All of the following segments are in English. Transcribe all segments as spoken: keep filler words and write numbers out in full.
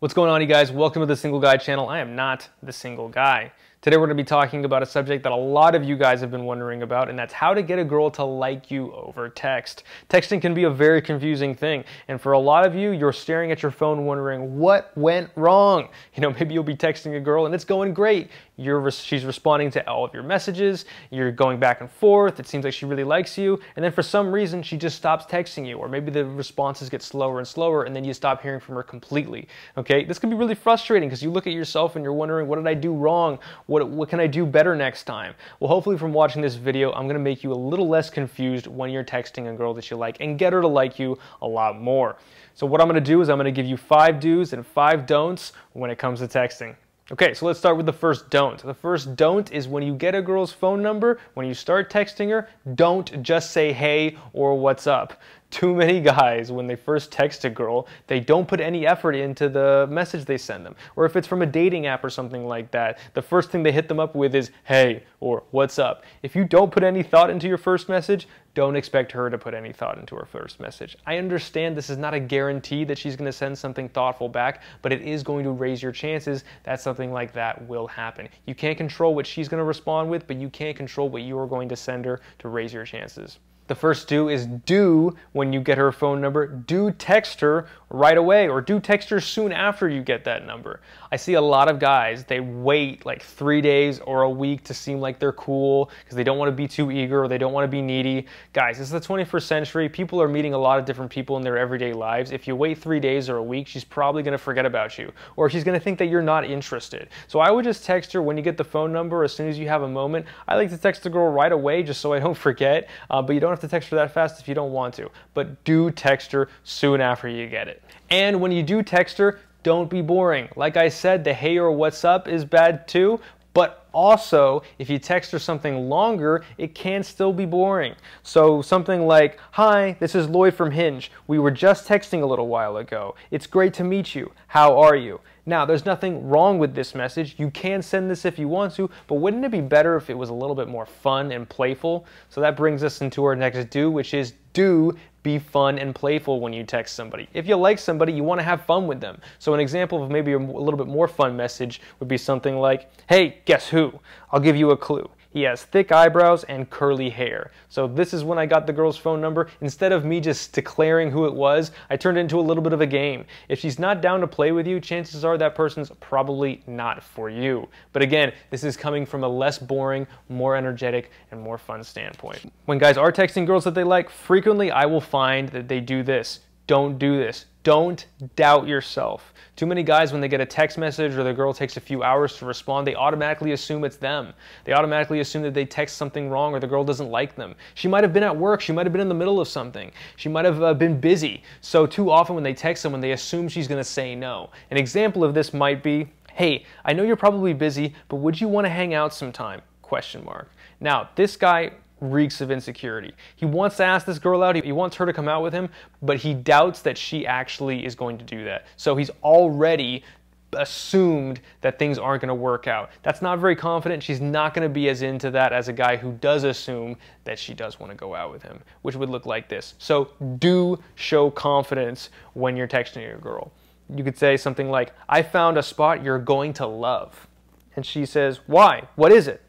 What's going on, you guys? Welcome to the Single Guy channel. I am not the single guy. Today we're going to be talking about a subject that a lot of you guys have been wondering about, and that's how to get a girl to like you over text. Texting can be a very confusing thing, and for a lot of you, you're staring at your phone wondering what went wrong. You know, maybe you'll be texting a girl and it's going great. You're re- she's responding to all of your messages, you're going back and forth, it seems like she really likes you, and then for some reason she just stops texting you, or maybe the responses get slower and slower, and then you stop hearing from her completely. Okay? Okay, this can be really frustrating because you look at yourself and you're wondering, what did I do wrong? What, what can I do better next time? Well, hopefully from watching this video, I'm going to make you a little less confused when you're texting a girl that you like and get her to like you a lot more. So what I'm going to do is I'm going to give you five do's and five don'ts when it comes to texting. Okay, so let's start with the first don't. The first don't is when you get a girl's phone number, when you start texting her, don't just say hey or what's up. Too many guys, when they first text a girl, they don't put any effort into the message they send them. Or if it's from a dating app or something like that, the first thing they hit them up with is hey or what's up. If you don't put any thought into your first message, don't expect her to put any thought into her first message. I understand this is not a guarantee that she's going to send something thoughtful back, but it is going to raise your chances that something like that will happen. You can't control what she's going to respond with, but you can control what you are going to send her to raise your chances. The first do is do, when you get her phone number, do text her right away, or do text her soon after you get that number. I see a lot of guys, they wait like three days or a week to seem like they're cool because they don't want to be too eager or they don't want to be needy. Guys, this is the twenty-first century. People are meeting a lot of different people in their everyday lives. If you wait three days or a week, she's probably going to forget about you, or she's going to think that you're not interested. So I would just text her when you get the phone number as soon as you have a moment. I like to text the girl right away just so I don't forget, uh, but you don't have to text her that fast if you don't want to, but do text her soon after you get it. And when you do text her, don't be boring. Like I said, the hey or what's up is bad too, but also, if you text her something longer, it can still be boring. So something like, hi, this is Lloyd from Hinge. We were just texting a little while ago. It's great to meet you. How are you? Now, there's nothing wrong with this message. You can send this if you want to, but wouldn't it be better if it was a little bit more fun and playful? So that brings us into our next do, which is do be fun and playful when you text somebody. If you like somebody, you want to have fun with them. So an example of maybe a little bit more fun message would be something like, hey, guess who? I'll give you a clue. He has thick eyebrows and curly hair. So this is when I got the girl's phone number. Instead of me just declaring who it was, I turned it into a little bit of a game. If she's not down to play with you, chances are that person's probably not for you. But again, this is coming from a less boring, more energetic, and more fun standpoint. When guys are texting girls that they like, frequently I will find that they do this. Don't do this. Don't doubt yourself. Too many guys, when they get a text message or the girl takes a few hours to respond, they automatically assume it's them. They automatically assume that they text something wrong or the girl doesn't like them. She might have been at work. She might have been in the middle of something. She might have uh, been busy. So too often when they text someone, they assume she's going to say no. An example of this might be, hey, I know you're probably busy, but would you want to hang out sometime? Question mark. Now, this guy reeks of insecurity. He wants to ask this girl out, he wants her to come out with him, but he doubts that she actually is going to do that. So he's already assumed that things aren't going to work out. That's not very confident. She's not going to be as into that as a guy who does assume that she does want to go out with him, which would look like this. So do show confidence when you're texting your girl. You could say something like, I found a spot you're going to love. And she says, why? What is it?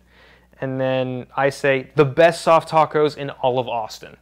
And then I say, the best soft tacos in all of Austin.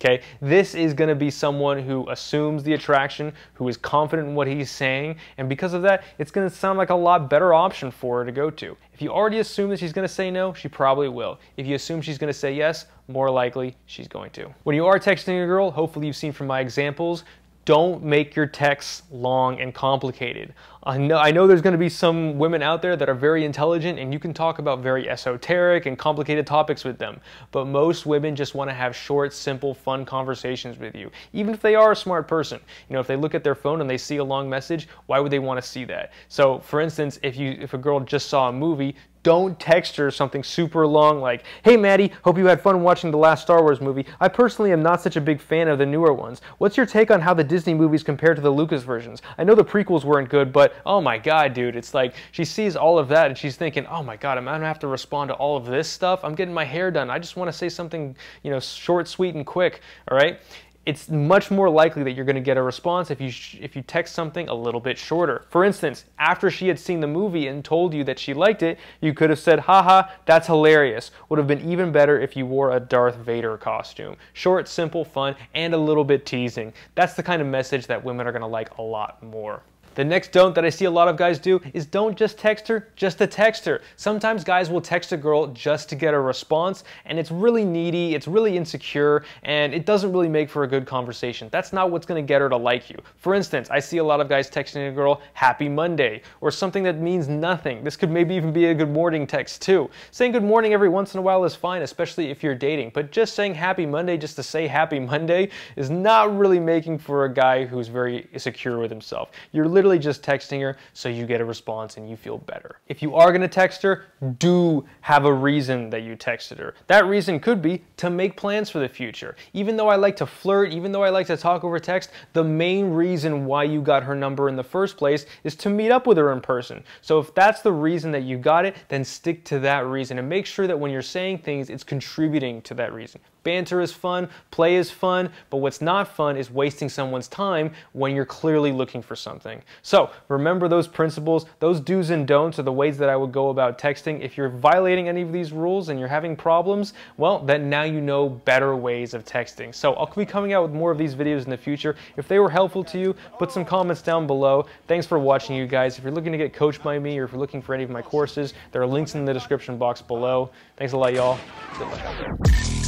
Okay, this is going to be someone who assumes the attraction, who is confident in what he's saying, and because of that, it's going to sound like a lot better option for her to go to. If you already assume that she's going to say no, she probably will. If you assume she's going to say yes, more likely she's going to. When you are texting a girl, hopefully you've seen from my examples, don't make your texts long and complicated. I know, I know there's going to be some women out there that are very intelligent and you can talk about very esoteric and complicated topics with them, but most women just want to have short, simple, fun conversations with you, even if they are a smart person. You know, if they look at their phone and they see a long message, why would they want to see that? So, for instance, if, you, if a girl just saw a movie, don't text her something super long like, hey Maddie, hope you had fun watching the last Star Wars movie. I personally am not such a big fan of the newer ones. What's your take on how the Disney movies compare to the Lucas versions? I know the prequels weren't good, but oh my god, dude. It's like she sees all of that and she's thinking, oh my god, I'm gonna have to respond to all of this stuff. I'm getting my hair done. I just want to say something, you know, short, sweet, and quick, all right? it's much more likely that you're going to get a response if you sh if you text something a little bit shorter. For instance, after she had seen the movie and told you that she liked it, you could have said, haha, that's hilarious. Would have been even better if you wore a Darth Vader costume. Short, simple, fun, and a little bit teasing. That's the kind of message that women are going to like a lot more. The next don't that I see a lot of guys do is don't just text her, just to text her. Sometimes guys will text a girl just to get a response, and it's really needy, it's really insecure, and it doesn't really make for a good conversation. That's not what's gonna get her to like you. For instance, I see a lot of guys texting a girl, happy Monday, or something that means nothing. This could maybe even be a good morning text too. Saying good morning every once in a while is fine, especially if you're dating, but just saying happy Monday just to say happy Monday is not really making for a guy who's very secure with himself. You're literally Literally just texting her so you get a response and you feel better. If you are gonna text her, do have a reason that you texted her. That reason could be to make plans for the future. Even though I like to flirt, even though I like to talk over text, the main reason why you got her number in the first place is to meet up with her in person. So if that's the reason that you got it, then stick to that reason and make sure that when you're saying things, it's contributing to that reason. Banter is fun, play is fun, but what's not fun is wasting someone's time when you're clearly looking for something. So remember those principles, those do's and don'ts are the ways that I would go about texting. If you're violating any of these rules and you're having problems, well, then now you know better ways of texting. So I'll be coming out with more of these videos in the future. If they were helpful to you, put some comments down below. Thanks for watching, you guys. If you're looking to get coached by me or if you're looking for any of my courses, there are links in the description box below. Thanks a lot, y'all. Good luck out there.